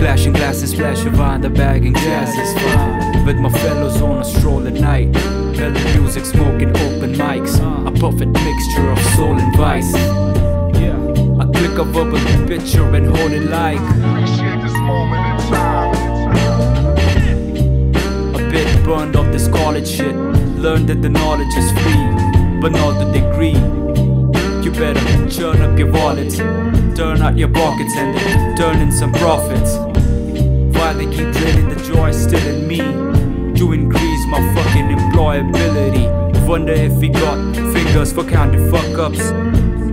Clashing glasses, flash of on the bag and gas is fine. With my fellows on a stroll at night, belly music, smoking open mics, a perfect mixture of soul and vice. Yeah, I click a verbal picture and hold it like appreciate this moment in time. A bit burned off this college shit, learned that the knowledge is free, but not the degree. You better churn up your wallet, turn out your pockets and then turn in some profits. Why they keep letting the joy still in me to increase my fucking employability? Wonder if we got fingers for counting fuck ups.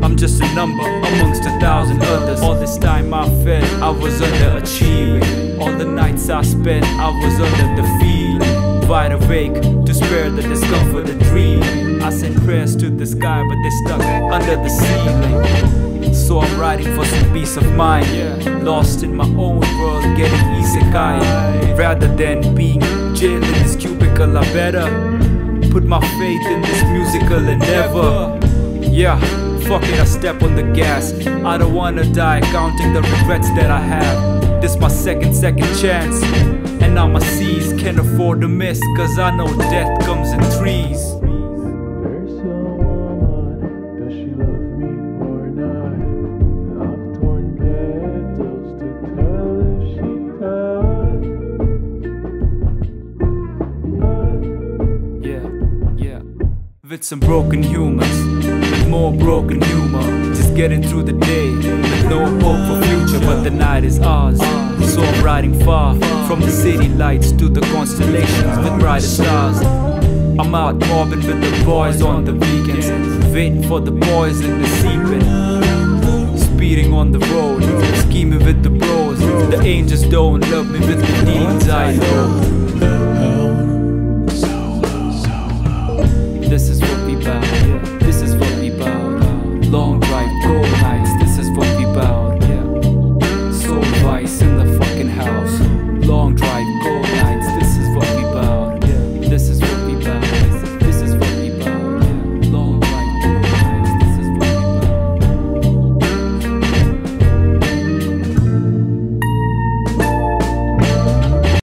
I'm just a number amongst 1,000 others. All this time I felt I was underachieving. All the nights I spent I was under the feeling, wide awake to spare the discomfort and dream. I sent prayers to the sky but they stuck under the ceiling. So I'm writing for some peace of mind, yeah. Lost in my own world, getting isekai. Rather than being jailed in this cubicle, I better put my faith in this musical endeavor. Yeah, fuck it, I step on the gas. I don't wanna die counting the regrets that I have. This my second chance, and now my C's can't afford to miss, cause I know death comes in threes. With some broken humans, with more broken humor, just getting through the day, with no hope for future, but the night is ours. So I'm riding far, from the city lights to the constellations with brighter stars. I'm out mobbing with the boys on the weekends, waiting for the boys in the seeping, speeding on the road, scheming with the bros. The angels don't love me with the needs I know. This is what we bout, yeah. This is what we bout. Long drive, cold nights.